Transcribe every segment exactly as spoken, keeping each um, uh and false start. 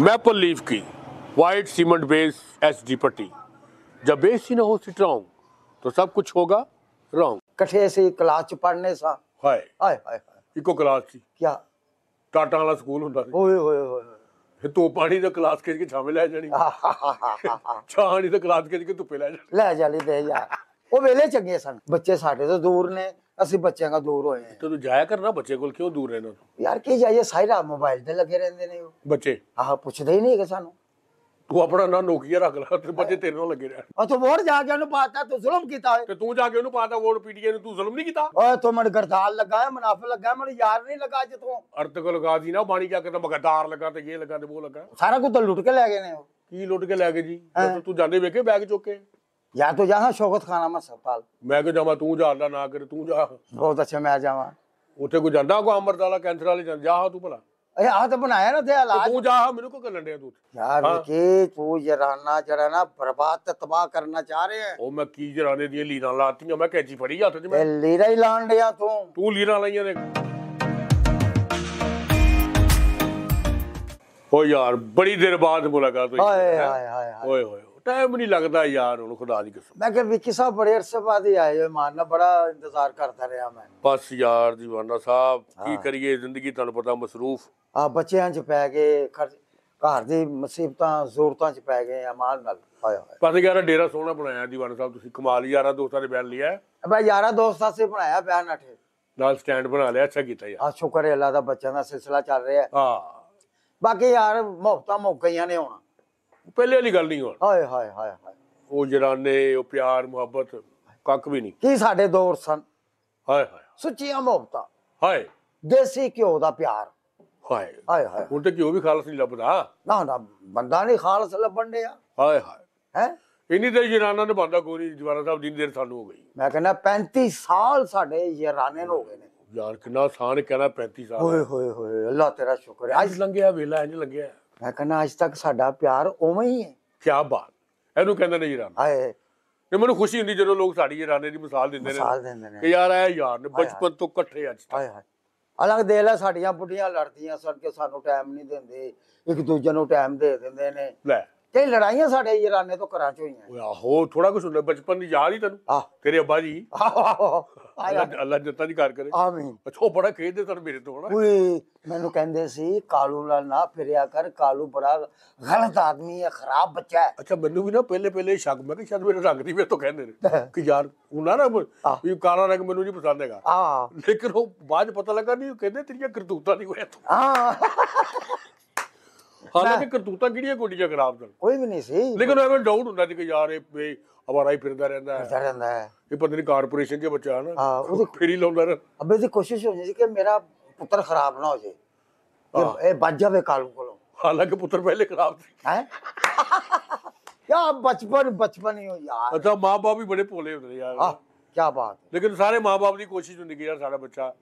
Maple leaf की white cement base SD पट्टी, जब बेस ही ना हो स्ट्रांग तो सब कुछ होगा रॉन्ग। कठे से क्लास पढ़ने सा हाय हाय हाय इको क्लास थी क्या टाटा वाला स्कूल हुंदा सी। ओए होए होए तो पानी दा क्लास के के छावे ले जानी छाणी दा क्लास के के धुप्पे ले जानी ले जाली दे यार। ओ वेले चंगे सन बच्चे साडे तो दूर ने, असि बच्चें का दूर होए हैं। तो तू जाया करना बच्चे कोल, क्यों दूर रहना तू यार? की जाइए सारी रात मोबाइल ते लगे रहंदे ने बच्चे। हां पुछदे ही नहीं कि सानू। तू अपना ना नोकिया रख ला ते बच्चे तेरे नाल लगे रह। ओ तो वोट जाके उनु पाता तू जुल्म कीता है। ते तू जाके उनु पाता वोट पीटीए ने तू जुल्म नहीं कीता। ओ तो मन गरदार लगा है, मुनाफा लगा है, मन यार नहीं लगा। जे तू अर्थ को लगा दी ना बाणी क्या कहता गरदार लगा ते ये लगा ते वो लगा सारा कुछ तो लुट के ले गए ने। ओ की लुट के ले गए जी? तू जाने वेखे बैग चुक के या तो जा शौकत खाना में अस्पताल। मैं क्यों जावा? तू जा अल्लाह ना करे तू जा। बहुत अच्छा मैं जावा उठे कोई जांदा को अमरत वाला कैंसर वाले जा जा तू भला ए आ तो बनाया ना थे इलाज। तू जा मेनू को कर लंडे तू यार के तू जराना जरा ना बर्बाद तबाह करना चाह रहे हैं। ओ मैं की जराने दी लीरा लातियां मैं कैची फड़ी हाथ में ए लीरा ही लांडे आ तू तू लीरा लाईया ने। ओ यार बड़ी देर बाद मुलाकात हुई। हाय हाय हाय ओए होए टाइम नहीं लगता यार हुण खुदा दी कसम। मैं कह विक्की साहब बड़े अरसे बाद ही आए हो, मानना बड़ा इंतजार करता रहा मैं। बस यार दीवाना साहब की करिए जिंदगी तुहानू पता मसरूफ आ बच्चेयां च पै गए, घर दी मुसीबतां जरूरतां च पै गए अमान नाल। हाय हाय पता यार डेरा सोहना बनाया दीवाना साहब तुसीं कमाल यारा दोस्तां दे बैन लिया है। मैं यारा दोस्तां से बनाया बैन अठे नाल स्टैंड बना लिया। अच्छा कीता यार। हां शुक्र है अल्लाह दा बच्चेयां दा सिलसिला चल रहा है। हां बाकी यार मोहब्बतां मुक गईयां ने हुण पहले वाली गल नहीं हुण। हाय हाय हाय हाय ओ जराने ओ प्यार मोहब्बत कख भी नहीं की साडे दौर सन। हाय हाय सच्चियां मोहब्बतां हाय देसी घ्यो दा प्यार हाय हाय हाय हुण ते घ्यो भी खालस नहीं लभदा ना ना बंदा नहीं खालस लभण दे। हाय हाय हैं इन्नी देर जराना ने बंदा कोई दीवाना साहब जिन्नी देर सानू हो गई। मैं कहना पैंती साल साडे जराने हो गए ने यार। कितना आसान कहना पैंती साल। ओए होए होए अल्लाह तेरा शुक्र है अज लंघिया वेला इंज लंघिया। मैं कहना आज तक साडा प्यार ओवें ही है। क्या बात एनू कहंदे ने जराना। हाय ते मैनू खुशी हुंदी जदों लोग साडी जराने दी मिसाल दिंदे ने मिसाल दिंदे ने कि यार आ यार ने बचपन तो इकट्ठे अज तक। हाय हाय अलग दे ला साडीयां बुढ़ियां लड़दियां सन के सानू टाइम नहीं देंदे, एक दूजे नू टाइम दे दिंदे ने। ले ते लड़ाइयां साडे जराने तो घरां च होईयां। आहो थोड़ा कुछ हुंदा बचपन दी याद ही तैनू तेरे अब्बा जी। अल्लाह जत्ता दी कार करे आमीन। अच्छा बड़ा कहदे सन मेरे तो ना ओए मैनू कहंदे सी कालू नाल ना फिरिया कर, कालू बड़ा गलत आदमी है, खराब बच्चा है। अच्छा मैनू भी ना पहले पहले शक मैं कि शायद मेरे रंग दी वे तो कहंदे ने कि यार उना ना ये काला रंग मैनू नहीं पसंद हैगा। हां लेकिन वो बाद पता लगा नहीं कहंदे तेरी करतूता नहीं होया तू। हां हालांकि करतूता किड़ियां कोडियां खराब सन कोई भी नहीं सी लेकिन एवें डाउट हुंदा सी कि यार ए अवाराई फिरदा रहंदा है फिरदा रहंदा है ये पता नहीं कॉर्पोरेशन के बच्चा है ना। हां ओदी फेरी लाउंदा रह। अबे दी कोशिश हो जी कि मेरा पुत्र खराब ना हो जे ए बच जावे कालू कोलो। हालांकि पुत्र पहले खराब सी हैं क्या बचपन बचपन ही हो यार। अच्छा मां-बाप भी बड़े भोले होते यार। हां क्या बात है लेकिन सारे मां-बाप दी कोशिश हुंदी कि यार साडा बच्चा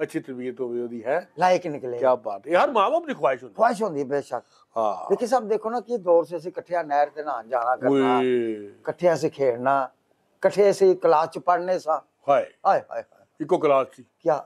अच्छी तरबियत होवे ओदी है लायक निकले। क्या बात है हर मां-बाप दी ख्वाहिश होंदी ख्वाहिश होंदी बेशक। हां देखिए सब देखो ना कि दौर से ऐसे इकट्ठे नहर ते नहान जाना करना इकट्ठे ऐसे खेलना इकट्ठे ऐसे क्लास च पढ़ने सा। हाय हाय हाय इको क्लास थी क्या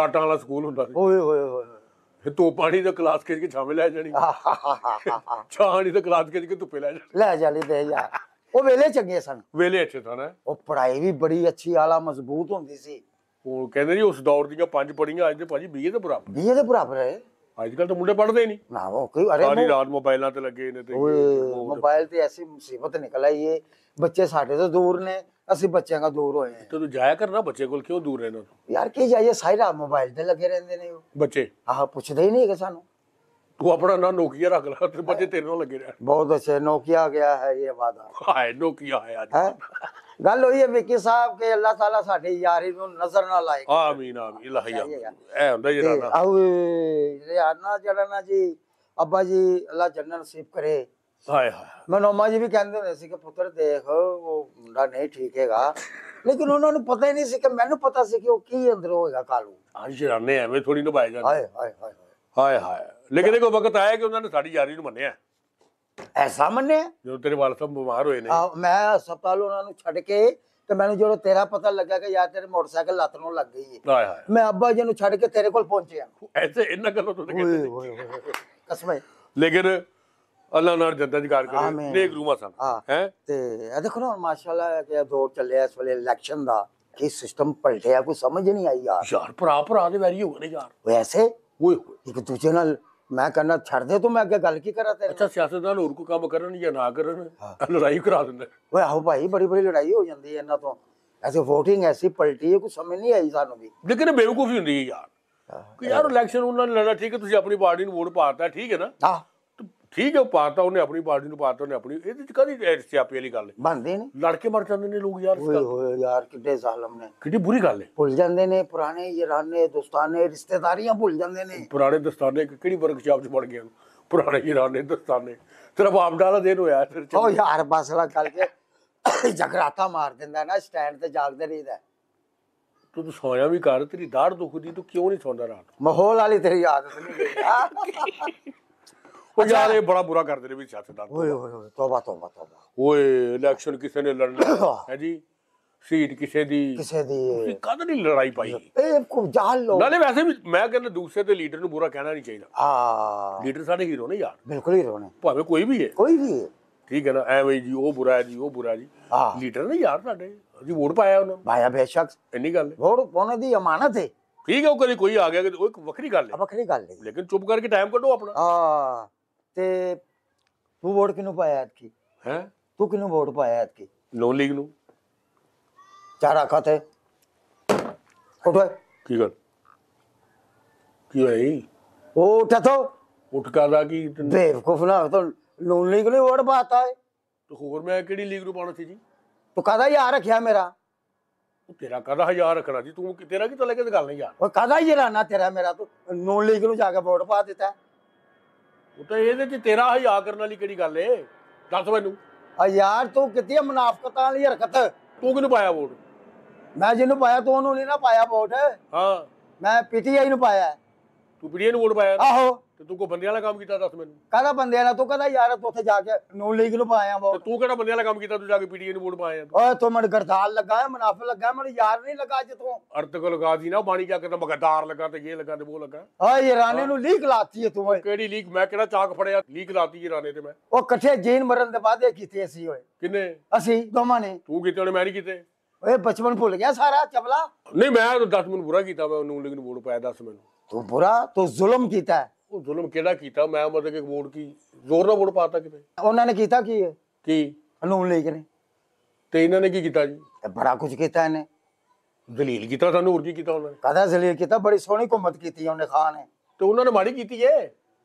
टाटा वाला स्कूल हुंदा सी। ओए होए होए तो पानी दा क्लास के के छावे ले जानी छाणी दा क्लास के के धुप्पे ले जानी ले जाली दे यार। ओ वेले चंगे सन वेले अच्छे सन है। ओ पढ़ाई भी बड़ी अच्छी आला मजबूत होंदी सी। ਉਹ ਕਹਿੰਦੇ ਨਹੀਂ ਉਸ ਦੌਰ ਦੀਆਂ ਪੰਜ ਪੜੀਆਂ ਅੱਜ ਦੇ ਭਾਜੀ बीस ਦੇ ਬਰਾਬਰ बीस ਦੇ ਬਰਾਬਰ ਹੈ। ਅੱਜ ਕੱਲ ਤਾਂ ਮੁੰਡੇ ਪੜਦੇ ਹੀ ਨਹੀਂ ਨਾ ਉਹ ਕੋਈ ਅਰੇ ਸਾਰੀ ਰਾਤ ਮੋਬਾਈਲਾਂ ਤੇ ਲੱਗੇ ਨੇ ਤੇ ਮੋਬਾਈਲ ਤੇ ਐਸੀ ਮੁਸੀਬਤ ਨਿਕਲ ਆਈ ਇਹ ਬੱਚੇ ਸਾਡੇ ਤੋਂ ਦੂਰ ਨੇ ਅਸੀਂ ਬੱਚਿਆਂ ਦਾ ਦੂਰ ਹੋਏ ਹਾਂ। ਤੇ ਤੂੰ ਜਾਇਆ ਕਰਨਾ ਬੱਚੇ ਕੋਲ ਕਿਉਂ ਦੂਰ ਰਹਿਣਾ ਤੂੰ ਯਾਰ ਕੀ ਜਾਈਏ ਸਾਰੀ ਰਾਤ ਮੋਬਾਈਲ ਤੇ ਲੱਗੇ ਰਹਿੰਦੇ ਨੇ ਉਹ ਬੱਚੇ। ਆਹ ਪੁੱਛਦੇ ਹੀ ਨਹੀਂ ਕਿ ਸਾਨੂੰ ਤੂੰ ਆਪਣਾ ਨਾ ਨੋਕੀਆ ਰੱਖ ਲਾ ਤੇ ਬੱਚੇ ਤੇਰੇ ਨਾਲ ਲੱਗੇ ਰਹਿਣ। ਬਹੁਤ ਅੱਛਾ ਨੋਕੀਆ ਆ ਗਿਆ ਹੈ ਇਹ ਵਾਦਾ। ਹਾਏ ਨੋਕੀਆ ਆਇਆ ਅੱਜ गल हुई है विक्की साहब के अल्लाह ताला साडी यारी नू नजर ना लाए आमीन आमीन इलाही ऐ हुंदा जराना आओ जराना जराना जी अब्बा जी अल्लाह जन्नत नसीब करे। हाय हाय मैं नोमा जी भी कहंदे हुंदे सी कि पुत्र देख वो मुंडा नहीं ठीक हैगा लेकिन उन्होंने पता ही नहीं सी कि मैनू पता सी कि वो की अंदर होएगा कालू आ जराने एवें थोड़ी निभाए जांदे। हाय हाय हाय हाय हाय लेकिन एक वक्त आया कि उन्होंने साडी यारी नू मन्निया ऐसा मन्ने जो तेरे वाल साहब बीमार होए ने आ मैं अस्पताल ਉਹਨਾਂ ਨੂੰ ਛੱਡ ਕੇ ਤੇ ਮੈਨੂੰ ਜਦੋਂ ਤੇਰਾ ਪਤਾ ਲੱਗਾ ਕਿ ਯਾਰ ਤੇਰੇ ਮੋਟਰਸਾਈਕਲ ਲੱਤ ਨੂੰ ਲੱਗ ਗਈ ਹੈ। ਹਾਏ ਹਾਏ ਮੈਂ ਅੱਬਾ ਜੀ ਨੂੰ ਛੱਡ ਕੇ ਤੇਰੇ ਕੋਲ ਪਹੁੰਚਿਆ ਐਸੇ ਇਹਨਾਂ ਗੱਲਾਂ ਤੋਂ ਕਿਤੇ ਕਸਮ ਹੈ लेकिन अल्लाह नाल जनता दी कार करे नेक रूहां सन हैं ते ए देखो ना माशाल्लाह के दौर चले इस वेले इलेक्शन दा कि सिस्टम पलटेया कोई समझ नहीं आई यार यार भरा भरा दे वैरी हो गए यार वैसे ओए एक दूसरे नाल मैं कहना छड़ दे तो मैं अगे गल की करा तेरे अच्छा सियासतदान और को काम करन या ना करन लड़ाई करा देंदे ओए आओ भाई बड़ी बड़ी लड़ाई हो जांदी है इना तो ऐसे वोटिंग ऐसी पलटी है कोई समझ नहीं आई सानू भी लेकिन बेवकूफी हुंदी है यार कि यार इलेक्शन उन्होंने लड़ा ठीक है तुझे अपनी पार्टी वोट पाता ठीक है ना हां ठीक है पाता उन्हें अपनी पार्टी ने पाता उन्हें अपनी ਇਹਦੇ ਚ ਕਦੀ ਸਿਆਪੀ ਵਾਲੀ ਗੱਲ ਬਣਦੇ ਨੇ ਲੜ ਕੇ ਮਰ ਜਾਂਦੇ ਨੇ ਲੋਕ ਯਾਰ ਓਏ ਹੋਏ ਯਾਰ ਕਿੱਡੇ ਜ਼ਾਲਮ ਨੇ ਕਿੱਡੀ ਬੁਰੀ ਗੱਲ ਹੈ ਭੁੱਲ ਜਾਂਦੇ ਨੇ ਪੁਰਾਣੇ ਯਾਰਾਨੇ ਦੋਸਤਾਨੇ ਰਿਸ਼ਤੇਦਾਰੀਆਂ ਭੁੱਲ ਜਾਂਦੇ ਨੇ ਪੁਰਾਣੇ ਦੋਸਤਾਨੇ ਕਿਹੜੀ ਵਰਕਸ਼ਾਪ ਚ ਵੜ ਗਏ ਪੁਰਾਣੇ ਯਾਰਾਨੇ ਦੋਸਤਾਨੇ ਤੇਰਾ ਬਾਪ ਦਾ ਦਿਨ ਹੋਇਆ ਫਿਰ ਓ ਯਾਰ ਬਸ ਲਾ ਕਰਕੇ ਜਗਰਾਤਾ ਮਾਰ ਦਿੰਦਾ ਨਾ ਸਟੈਂਡ ਤੇ ਜਾਗਦੇ ਰਹਿੰਦਾ तू तो सोया भी कर तेरी दाढ़ दुखदी तू क्यों नहीं सोंदा रात माहौल वाली तेरी आदत नहीं गई ओ यार ये बड़ा बुरा कर दे रे भी सियासतदान ओए ओए तौबा तौबा तौबा ओए इलेक्शन किसी ने लड़ना है जी सीट किसी दी किसी दी कद नहीं लड़ाई पाई ए को जाल लो नाले वैसे भी मैं कहना दूसरे दे लीडर नु बुरा कहना नहीं चाहिए हां लीडर साडे हीरो ने यार बिल्कुल हीरो ने भावे कोई भी है कोई भी है ठीक है ना ऐ भाई जी वो बुरा है जी वो बुरा जी हां लीडर ने यार साडे जी वोट पाया उन्होंने भाया बेशक इन्नी गल वोट पाने दी अमानत है ठीक है कोई कोई आ गया कि वो एक वखरी गल है वखरी गल है लेकिन चुप करके टाइम कटो अपना हां ते तू वोट किनु पाया की हैं तू किनु वोट पाया की लोन लीग नु चार आखा थे उठ की गल की भाई उठ तो उठ का ला की बेवकूफ ना तो लोन लीग ने वोट पाता है तो होर मैं केड़ी लीग नु पाना थी जी तो कादा यार रखिया मेरा तेरा कादा यार रखना जी तू तेरा की तो लेके गल नहीं यार ओ कादा ही राना तेरा मेरा तू नॉन लीग नु जाके वोट पा देता है ओ तो एदे च तेरा हया करने वाली केड़ी गल है दस मैनू आ यार तू किती मुनाफकत वाली हरकत तू किनु पाया वोट मैं जिनु पाया तू ओनु नहीं ना पाया वोट हां मैं पीटीआई नु पाया तू पीटीआई नु वोट पाया आहो तो तू को बंदे वाला काम कीता दस मैनू कादा बंदे वाला तू कादा यार तू उथे जाके नॉन लीग नु पाया वो तू केड़ा बंदे वाला काम कीता तू जाके पीटीआई नु वोट पाया ओ तो मन गरदार लगा है मुनाफा लगा है मन यार नहीं लगा जे तू अर्थ को लगा दी ना बाणी क्या करता मगदार लगा ते ये लगा ते वो लगा ओए ईराने नु लीग लाती है तू केड़ी लीग मैं केड़ा चाक फड़या लीग लाती है ईराने ते मैं ओ इकट्ठे जीन मरन दे बाद ए कीती असी ओए किने असी दोवां ने तू कीते ने मैं नहीं कीते ओए बचपन भूल गया सारा चबला नहीं मैं तो दस मिनट बुरा कीता मैं नॉन लीग नु वोट पाया दस मिनट तू बुरा तो जुल्म कीता है ਉਹ ਜ਼ੁਲਮ ਕਿਹੜਾ ਕੀਤਾ ਮੈਂ ਮਤਲਬ ਕਿ ਵੋਟ ਕੀ ਜ਼ੋਰ ਨਾਲ ਵੋਟ ਪਾਤਾ ਕਿਤੇ ਉਹਨਾਂ ਨੇ ਕੀਤਾ ਕੀ ਹੈ ਕੀ ਕਾਨੂੰਨ ਲੈ ਕੇ ਨੇ ਤੇ ਇਹਨਾਂ ਨੇ ਕੀ ਕੀਤਾ ਜੀ ਬੜਾ ਕੁਝ ਕੀਤਾ ਇਹਨੇ ਜ਼ਲੀਲ ਕੀਤਾ ਸਾਨੂੰ ਹੋਰ ਕੀ ਕੀਤਾ ਉਹਨਾਂ ਨੇ ਕਾਹਦਾ ਜ਼ਲੀਲ ਕੀਤਾ ਬੜੀ ਸੋਹਣੀ ਹਕੂਮਤ ਕੀਤੀ ਉਹਨੇ ਖਾਨ ਨੇ ਤੇ ਉਹਨਾਂ ਨੇ ਮਾੜੀ ਕੀਤੀ ਏ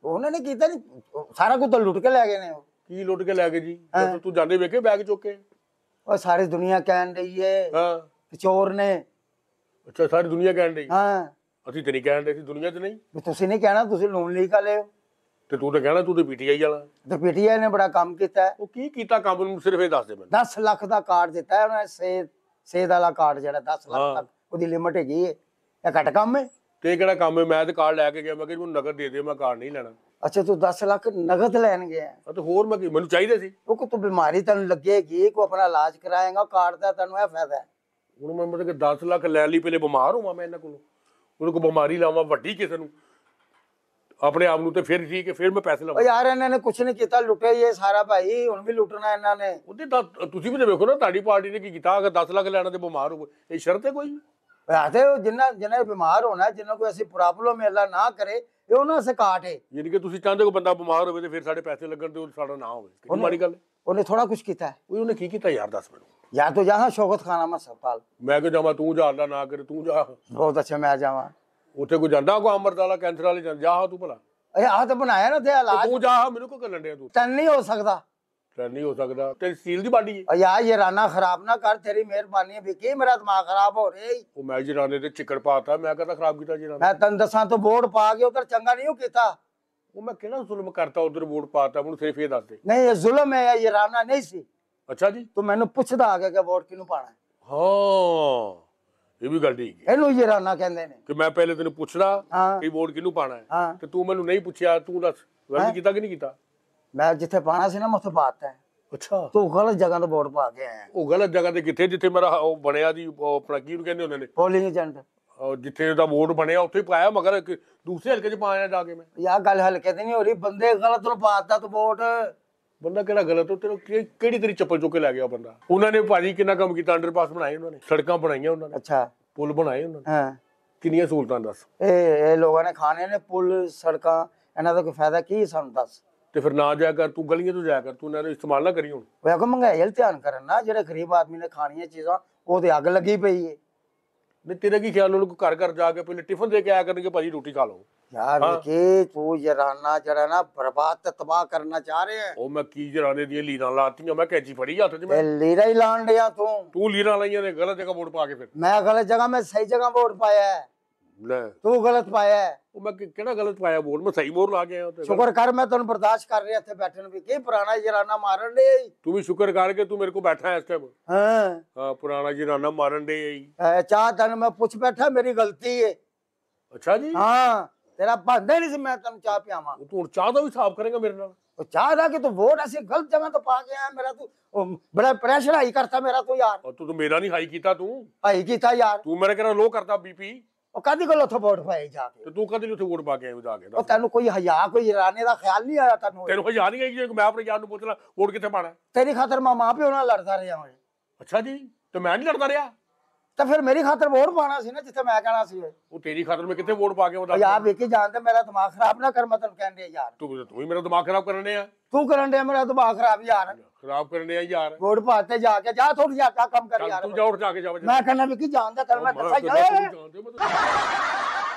ਉਹਨਾਂ ਨੇ ਕੀਤਾ ਨਹੀਂ ਸਾਰਾ ਕੁਝ ਤਾਂ ਲੁੱਟ ਕੇ ਲੈ ਗਏ ਨੇ ਉਹ ਕੀ ਲੁੱਟ ਕੇ ਲੈ ਗਏ ਜੀ ਤੂੰ ਜਾਂਦੇ ਵੇਖੇ ਬੈਗ ਚੁੱਕ ਕੇ ਉਹ ਸਾਰੀ ਦੁਨੀਆ ਕਹਿਣ ਰਹੀ ਏ ਹਾਂ ਚੋਰ ਨੇ ਅੱਛਾ ਸਾਰੀ ਦੁਨੀਆ ਕਹਿਣ ਰਹੀ ਹਾਂ ਅਸੀਂ ਤੇ ਨਹੀਂ ਕਹਿੰਦੇ ਸੀ ਦੁਨੀਆ ਤੇ ਨਹੀਂ ਵੀ ਤੁਸੀਂ ਨਹੀਂ ਕਹਿਣਾ ਤੁਸੀਂ ਲੋਨ ਲਈ ਕਾਲੇ ਹੋ ਤੇ ਤੂੰ ਤਾਂ ਕਹਿਣਾ ਤੂੰ ਤੇ ਪੀਟੀਆਈ ਵਾਲਾ ਤੇ ਪੀਟੀਆਈ ਨੇ ਬੜਾ ਕੰਮ ਕੀਤਾ ਉਹ ਕੀ ਕੀਤਾ ਕੰਮ ਨੂੰ ਸਿਰਫ ਇਹ ਦੱਸ ਦੇ ਮੈਨੂੰ ਦਸ ਲੱਖ ਦਾ ਕਾਰਡ ਦਿੱਤਾ ਉਹਨਾਂ ਨੇ ਸੇ ਸੇ ਦਾ ਕਾਰਡ ਜਿਹੜਾ ਦਸ ਲੱਖ ਤੱਕ ਉਹਦੀ ਲਿਮਟ ਹੈਗੀ ਹੈ ਇਹ ਘੱਟ ਕੰਮ ਹੈ ਤੇ ਕਿਹੜਾ ਕੰਮ ਹੈ ਮੈਂ ਤੇ ਕਾਰਡ ਲੈ ਕੇ ਗਿਆ ਮੈਂ ਕਿ ਮੈਨੂੰ ਨਗਦ ਦੇ ਦੇ ਮੈਂ ਕਾਰਡ ਨਹੀਂ ਲੈਣਾ ਅੱਛਾ ਤੂੰ ਦਸ ਲੱਖ ਨਗਦ ਲੈਣ ਗਿਆ ਤੇ ਹੋਰ ਮੈਂ ਮੈਨੂੰ ਚਾਹੀਦੇ ਸੀ ਉਹ ਕੋ ਤੂੰ ਬਿਮਾਰੀ ਤੈਨੂੰ ਲੱਗੇਗੀ ਕੋ ਆਪਣਾ ਇਲਾਜ ਕਰਾਏਗਾ ਕਾਰਡ ਦਾ ਤੈਨੂੰ ਇਹ ਫਾਇਦਾ ਹੈ ਹੁਣ ਮੈਂ ਮਤਲਬ ਕਿ ਦਸ ਲੱਖ ਲੈ ਲਈ ਪਹਿਲੇ ਬਿਮਾਰ ਹੋਵਾਂ ਮੈਂ ਇਹਨਾਂ ਕੋਲ ਉਹਨੂੰ ਕੋ ਬਿਮਾਰੀ ਲਾਵਾਂ ਵੱਡੀ ਕਿਸੇ ਨੂੰ ਆਪਣੇ ਆਪ ਨੂੰ ਤੇ ਫਿਰ ਠੀਕ ਹੈ ਫਿਰ ਮੈਂ ਪੈਸੇ ਲਾਵਾਂ ਯਾਰ ਇਹਨਾਂ ਨੇ ਕੁਛ ਨਹੀਂ ਕੀਤਾ ਲੁੱਟਿਆ ਇਹ ਸਾਰਾ ਭਾਈ ਹੁਣ ਵੀ ਲੁੱਟਣਾ ਇਹਨਾਂ ਨੇ ਉਹਦੇ ਤਾਂ ਤੁਸੀਂ ਵੀ ਦੇਖੋ ਨਾ ਤੁਹਾਡੀ ਪਾਰਟੀ ਨੇ ਕੀ ਕੀਤਾ ਅਗਰ ਦਸ ਲੱਖ ਲੈਣਾ ਤੇ ਬਿਮਾਰ ਹੋ ਇਹ ਸ਼ਰਤ ਹੈ ਕੋਈ ਆਦੇ ਉਹ ਜਿੰਨਾ ਜਿਹਨਾਂ ਬਿਮਾਰ ਹੋਣਾ ਜਿੰਨਾਂ ਕੋਈ ਅਸੀਂ ਪ੍ਰੋਬਲਮ ਅੱਲਾ ਨਾ ਕਰੇ ਇਹ ਉਹਨਾਂ ਸੇ ਕਾਟ ਹੈ ਯਾਨੀ ਕਿ ਤੁਸੀਂ ਚਾਹੁੰਦੇ ਕੋ ਬੰਦਾ ਬਿਮਾਰ ਹੋਵੇ ਤੇ ਫਿਰ ਸਾਡੇ ਪੈਸੇ ਲੱਗਣ ਤੇ ਸਾਡਾ ਨਾ ਹੋਵੇ ਕਿੰਨੀ ਮਾੜੀ ਗੱਲ ਉਹਨੇ ਥੋੜਾ ਕੁਛ ਕੀਤਾ ਉਹਨੇ ਕੀ ਕੀਤਾ ਯਾਰ ਦੱਸ ਮੈਨੂੰ या तो जा शौकत खाना मैं अस्पताल मैं क्यों जावा तू जा अल्लाह ना करे तू जा बहुत अच्छा मैं जावा उठे कोई जांदा को अमर दाला कैंसर वाले जा जा तू भला ए आ तो बनाया ना ते इलाज तू जा मेरे को कर लंडे तू तन नहीं हो सकता तन नहीं हो सकता तेरी सील दी बाडी है यार ये राना खराब ना कर तेरी मेहरबानी है विकी मेरा दिमाग खराब हो रे ओ मैं जी राने ते चिकड़ पाता मैं कहता खराब कीता जी राना मैं तन दसा तो वोट पा के उधर चंगा नहीं हो कीता ओ मैं केड़ा जुल्म करता उधर वोट पाता मैं सिर्फ ये दस दे नहीं ये जुल्म है ये राना नहीं सी अच्छा जी तो मैंने पूछदा आ गया कि वोट किनु पाना है हां ये भी गल ठीक है एनु यराना कहंदे ने कि मैं पहले तन्नू पूछदा कि वोट किनु पाना है हाँ। ते तू मेनू नहीं पूछया तू दस गलती कीता कि नहीं कीता मैं जिथे पाना सी ना मैं उथे पाता है अच्छा तू गलत जगह तो वोट पा के आया ओ गलत जगह ते किथे जिथे मेरा ओ बणया दी अपना कीनु कहंदे होंदे ने पोलिंग एजेंट और जिथे ਦਾ वोट ਬਣਿਆ ਉੱਥੇ ਹੀ ਪਾਇਆ ਮਗਰ ਦੂਸਰੇ ਹਲਕੇ ਚ ਪਾਇਆ ਜਾ ਕੇ ਮੈਂ ਯਾਰ ਗੱਲ ਹਲਕੇ ਤੇ ਨਹੀਂ ਹੋ ਰਹੀ ਬੰਦੇ ਗਲਤ ਨੂੰ ਪਾਤਾ ਤੂੰ ਵੋਟ ਬੰਦਾ ਕਿਹੜਾ ਗਲਤ ਹੋ ਤੇਰੋ ਕਿਹੜੀ ਤੇਰੀ ਚੱਪਲ ਚੁੱਕ ਕੇ ਲੈ ਗਿਆ ਬੰਦਾ ਉਹਨਾਂ ਨੇ ਭਾਜੀ ਕਿੰਨਾ ਕੰਮ ਕੀਤਾ ਅੰਡਰਪਾਸ ਬਣਾਏ ਉਹਨਾਂ ਨੇ ਸੜਕਾਂ ਬਣਾਈਆਂ ਉਹਨਾਂ ਨੇ ਅੱਛਾ ਪੁਲ ਬਣਾਏ ਉਹਨਾਂ ਨੇ ਹਾਂ ਕਿੰਨੀਆਂ ਸਹੂਲਤਾਂ ਦੱਸ ਇਹ ਇਹ ਲੋਕਾਂ ਨੇ ਖਾਣੇ ਨੇ ਪੁਲ ਸੜਕਾਂ ਇਹਨਾਂ ਦਾ ਕੋਈ ਫਾਇਦਾ ਕੀ ਸਾਨੂੰ ਦੱਸ ਤੇ ਫਿਰ ਨਾ ਜਾਇਆ ਕਰ ਤੂੰ ਗਲੀਆਂ ਤੋਂ ਜਾਇਆ ਕਰ ਤੂੰ ਇਹਨਾਂ ਦਾ ਇਸਤੇਮਾਲ ਨਾ ਕਰੀ ਹੁਣ ਮੈਂ ਕਹ ਮੰਗਾਇਲ ਧਿਆਨ ਕਰਨ ਨਾ ਜਿਹੜੇ ਗਰੀਬ ਆਦਮੀ ਨੇ ਖਾਣੀਆਂ ਚੀਜ਼ਾਂ ਉਹ ਤੇ ਅੱਗ ਲੱਗੀ ਪਈ ਏ नहीं तेरा की ख्याल घर घर जाके पहले टिफिन दे के आया करेंगे भाजी रोटी खा लो यार तू जराना जरा ना बर्बाद तबाह करना चाह रहे हैं ओ मैं की जराने दी लीरा लाती मैं कैची फड़ी हाथ में मैं लीरा ही लान दिया तू तू लीरा लाईया ने गलत जगह वोट पा के फिर मैं गलत जगह मैं सही जगह वोट पाया है ले तू गलत पाया है ओ मैं केड़ा गलत पाया वोट मैं सही वोट ला के आया तो शुक्र कर मैं तन्नू बर्दाश्त कर रहा थे बैठन भी के पुराना जराना मारन दे तू भी शुक्र कर के तू मेरे को बैठा है इस टाइम हां हां पुराना जराना मारन दे ए चाह तन मैं पूछ बैठा मेरी गलती है अच्छा जी हां तेरा बंदा नहीं मैं तन्नू चाह पियावा तू हुन चाह दा भी हिसाब करेगा मेरे नाल ओ चाह दा के तू वोट ऐसे गलत जगह तो पा गया मेरा तू बड़ा प्रेशर हाई करता मेरा तू यार और तू तो मेरा नहीं हाई कीता तू हाई कीता यार तू मेरा करा लो करता बीपी कदी गल उठे वोट पाए जाके तू कदी उठे वोट पा के आया जाके ओ तैनू कोई हया कोई जराने दा ख्याल नहीं आया तैनू तेरे को हया नहीं आई कि मैं अपने यार नु पूछला वोट किथे पाना तेरी खातर मैं मां पे होना लड़दा रहा हूं अच्छा जी तो मैं नहीं लड़दा रहा तो फिर मेरी खातर वोट पाना सी ना जिथे मैं कहना सी ओ तेरी खातर मैं किथे वोट पा के बता यार देखी जानते मेरा दिमाग खराब ना कर मैं तन्नू कहन दे यार तू तू ही मेरा दिमाग खराब करने है तू करन दे मेरा दिमाग खराब यार खराब करने है यार वोट पाते जाके जा थोड़ी यार का काम कर यार तू जा उठ जाके जा मैं कहना मैं की जानदा कर मैं दसा जा